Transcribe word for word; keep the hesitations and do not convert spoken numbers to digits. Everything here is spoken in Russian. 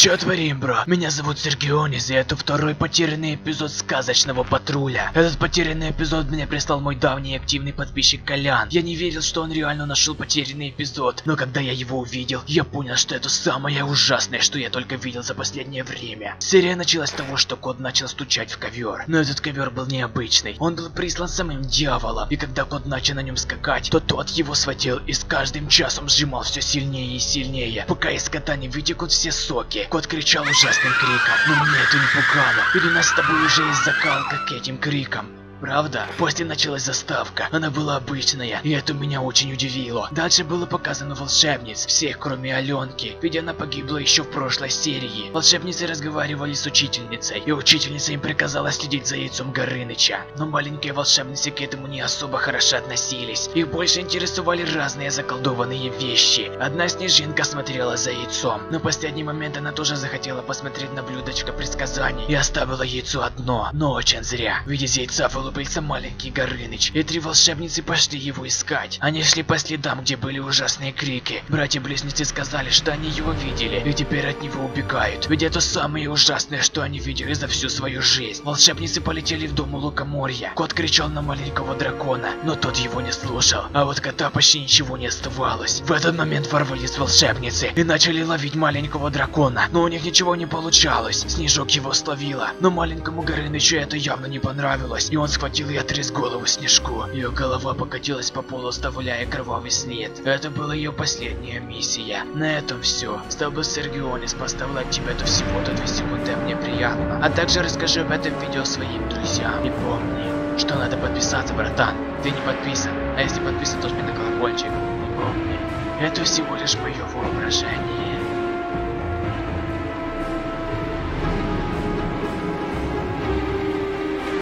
Чё творим, бро? Меня зовут Сергионис, и это второй потерянный эпизод Сказочного патруля. Этот потерянный эпизод мне прислал мой давний и активный подписчик Колян. Я не верил, что он реально нашел потерянный эпизод, но когда я его увидел, я понял, что это самое ужасное, что я только видел за последнее время. Серия началась с того, что кот начал стучать в ковер, но этот ковер был необычный. Он был прислан самым дьяволом, и когда кот начал на нем скакать, то тот его схватил и с каждым часом сжимал все сильнее и сильнее, пока из кота не вытекут все соки. Кот кричал ужасным криком, но меня это не пугало, ведь у нас с тобой уже есть закалка к этим крикам. Правда? После началась заставка. Она была обычная, и это меня очень удивило. Дальше было показано волшебниц, всех кроме Аленки, ведь она погибла еще в прошлой серии. Волшебницы разговаривали с учительницей, и учительница им приказала следить за яйцом Горыныча. Но маленькие волшебницы к этому не особо хорошо относились. Их больше интересовали разные заколдованные вещи. Одна снежинка смотрела за яйцом, но в последний момент она тоже захотела посмотреть на блюдечко предсказаний и оставила яйцо одно, но очень зря. Ведь из яйца было улыбался маленький Горыныч, и три волшебницы пошли его искать. Они шли по следам, где были ужасные крики. Братья-близнецы сказали, что они его видели, и теперь от него убегают. Ведь это самое ужасное, что они видели за всю свою жизнь. Волшебницы полетели в дом у Лукоморья. Кот кричал на маленького дракона, но тот его не слушал. А вот кота почти ничего не оставалось. В этот момент ворвались волшебницы и начали ловить маленького дракона, но у них ничего не получалось. Снежок его словила, но маленькому Горынычу это явно не понравилось, и он с схватил и отрез голову Снежку. Ее голова покатилась по полу, оставляя кровавый след. Это была ее последняя миссия. На этом все. С тобой Сергионис, поставь лайк, тебе это всего-то две секунды, мне приятно. А также расскажи об этом видео своим друзьям. И помни, что надо подписаться, братан. Ты не подписан. А если подписан, то жми на колокольчик. И помни, это всего лишь мое воображение.